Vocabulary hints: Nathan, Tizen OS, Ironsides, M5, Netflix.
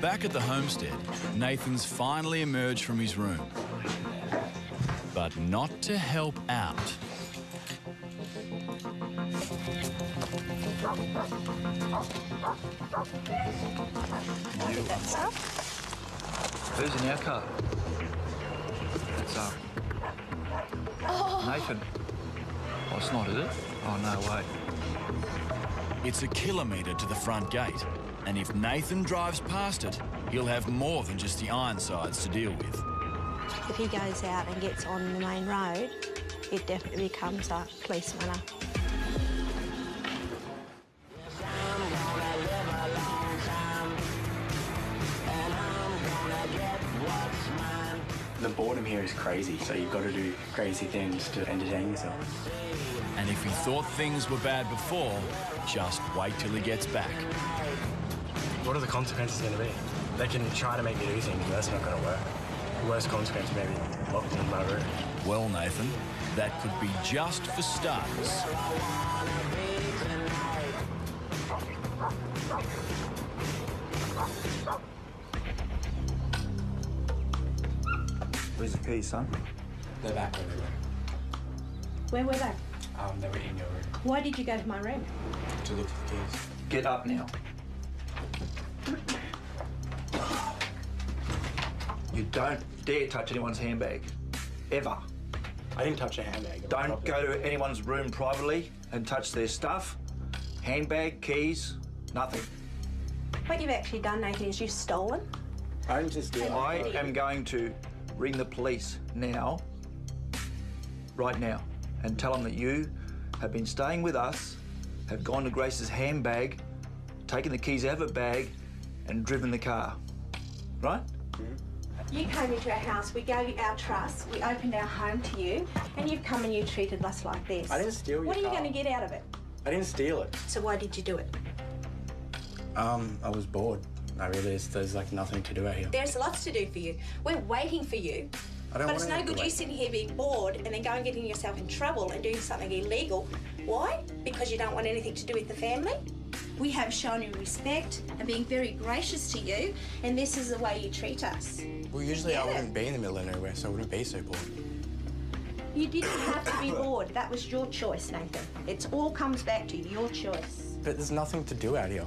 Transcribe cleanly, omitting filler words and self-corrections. Back at the homestead, Nathan's finally emerged from his room, but not to help out. That's up. Who's in our car? That's up. Oh. Nathan. Oh, it's not, is it? Oh, no, wait. It's a kilometre to the front gate, and if Nathan drives past it, he'll have more than just the Ironsides to deal with. If he goes out and gets on the main road, it definitely becomes a police matter. The boredom here is crazy, so you've got to do crazy things to entertain yourself. And if you thought things were bad before, just wait till he gets back. What are the consequences going to be? They can try to make me do things, but that's not going to work. The worst consequence may be locked in my room. Well, Nathan, that could be just for starters. Where's the keys, son? They're back everywhere. Where were they? They were in your room. Why did you go to my room? To look for the keys. Get up now. You don't dare touch anyone's handbag. Ever. I didn't touch a handbag. Don't go to anyone's room privately and touch their stuff. Handbag, keys, nothing. What you've actually done, Nathan, is you've stolen. I'm just doing it. I am going to ring the police now, right now, and tell them that you have been staying with us, have gone to Grace's handbag, taken the keys out of her bag, and driven the car. Right? Mm-hmm. You came into our house, we gave you our trust, we opened our home to you, and you've come and you treated us like this. I didn't steal your car. What are you going to get out of it? I didn't steal it. So why did you do it? I was bored. I realised there's like nothing to do out here. There's lots to do for you. We're waiting for you. But it's no good you sitting here being bored and then going and getting yourself in trouble and doing something illegal. Why? Because you don't want anything to do with the family? We have shown you respect and being very gracious to you, and this is the way you treat us. Well, usually I wouldn't be in the middle of nowhere, so I wouldn't be so bored. You didn't have to be bored. That was your choice, Nathan. It all comes back to your choice. But there's nothing to do out here.